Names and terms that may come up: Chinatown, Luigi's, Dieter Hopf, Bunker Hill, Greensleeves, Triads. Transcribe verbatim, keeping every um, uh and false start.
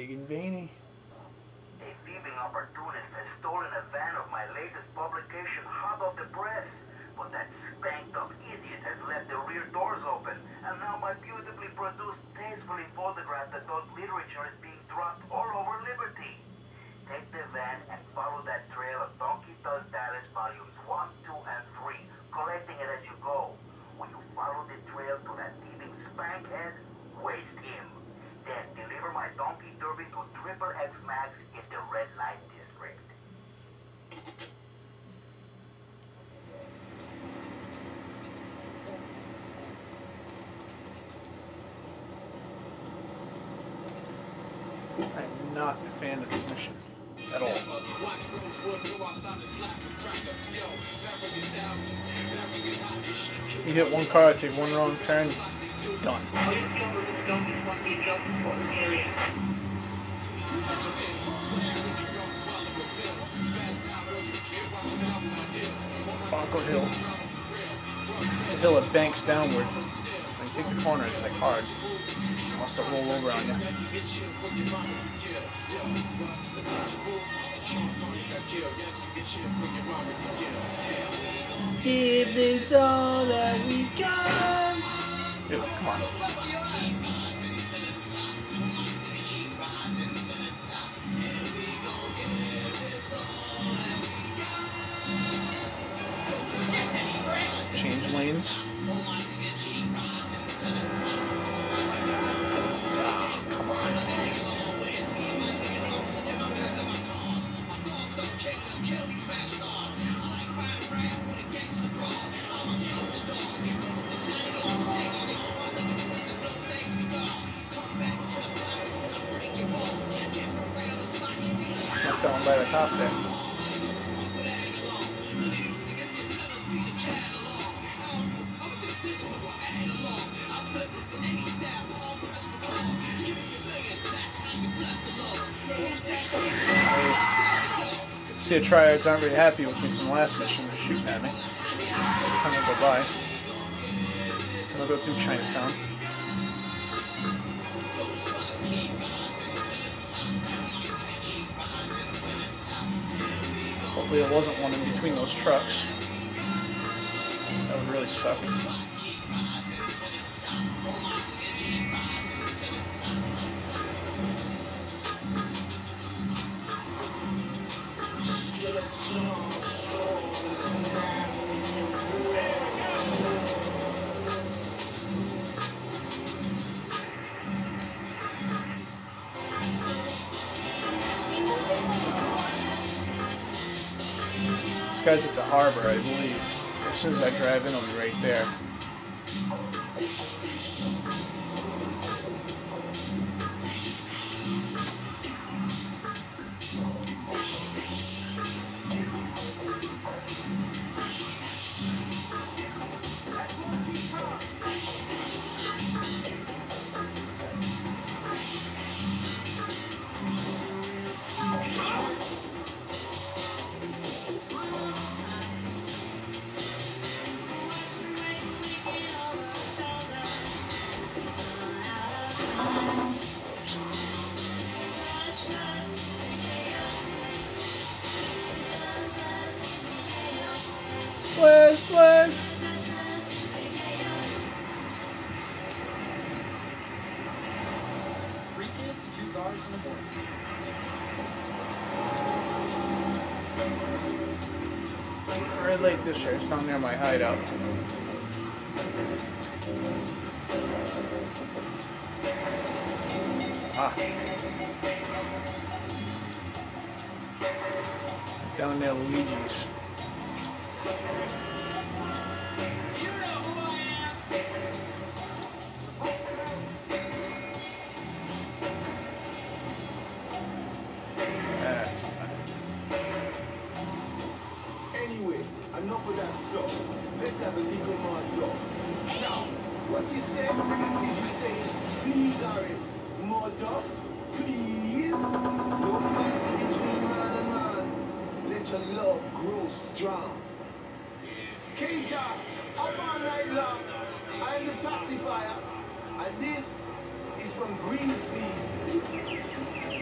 Big and veiny. A thieving opportunist has stolen a van of my latest publication, Hub of the Press. But that spanked-up idiot has left the rear doors open, and now my beautifully produced, tastefully photographed adult literature is being dropped all over Liberty. Take the van and follow that trail of Donkey Does Dallas volumes one, two, and three, collecting it as you go. When you follow the trail to that thieving spankhead, waste him. Then deliver my donkey derby to Triple X Max in the red light district. I'm not a fan of this mission at all. You hit one car, take one wrong turn, done. Bunker Hill. The hill that banks downward. When you take the corner, it's like hard. Also roll over on you. If it's all that we got. Dude, come on. Change lanes. Going by the top there. See, the Triads aren't very happy with me from the last mission. They're shooting at me. I'm gonna go by. I'm gonna go through Chinatown. Hopefully there wasn't one in between those trucks. That would really suck. This guy's at the harbor, I believe. As soon as I drive in, I'll be right there. Red Lake this year, it's down near my hideout. Ah. Down near Luigi's. And this is from Greensleeves.